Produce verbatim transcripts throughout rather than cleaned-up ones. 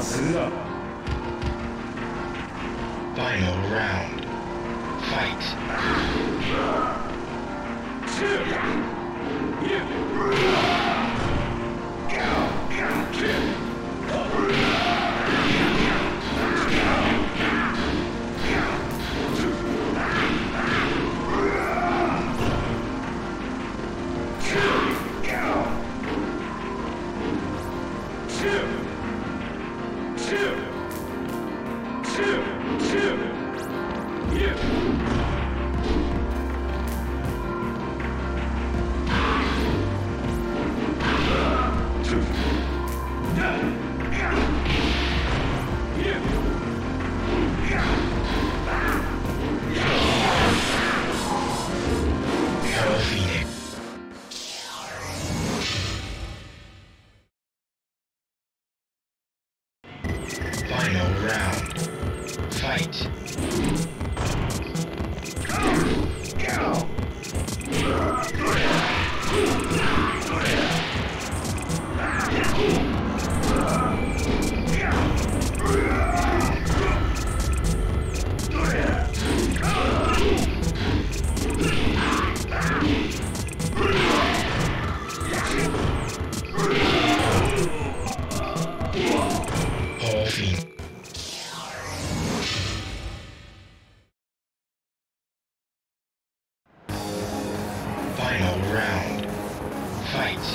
はするだろう。Final round. Fight.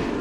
Shoot.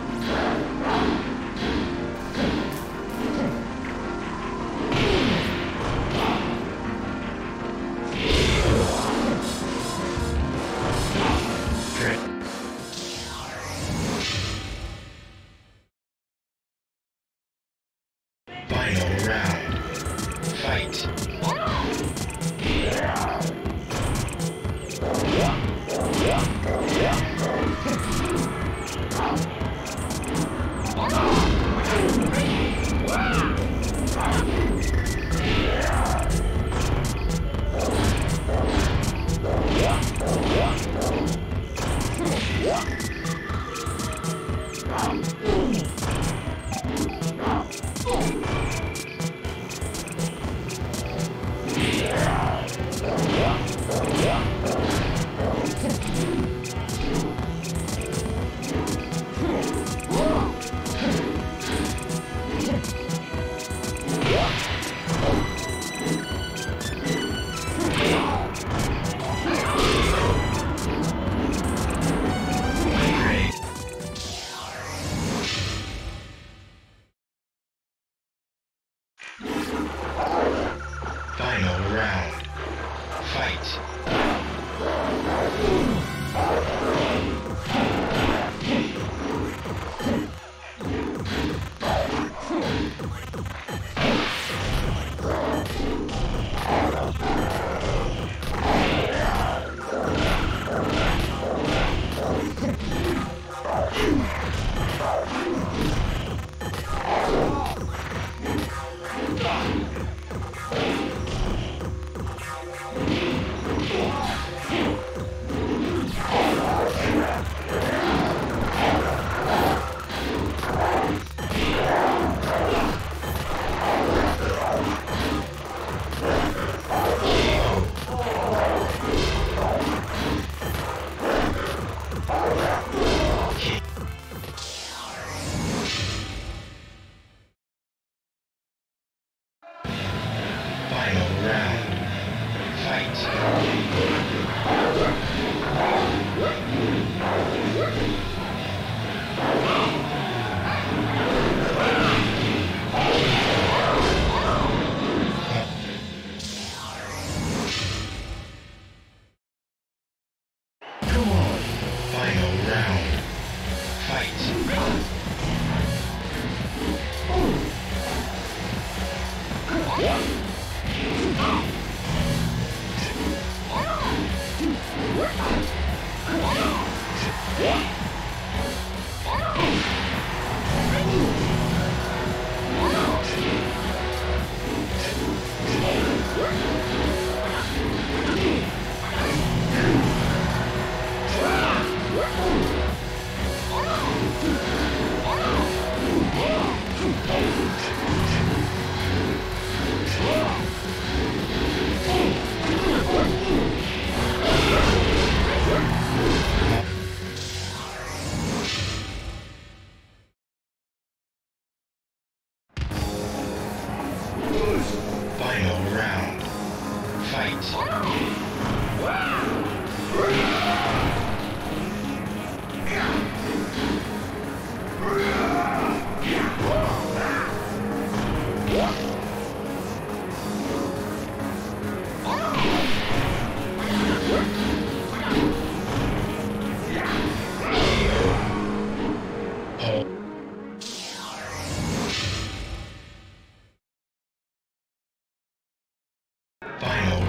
Final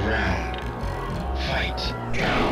round. Fight.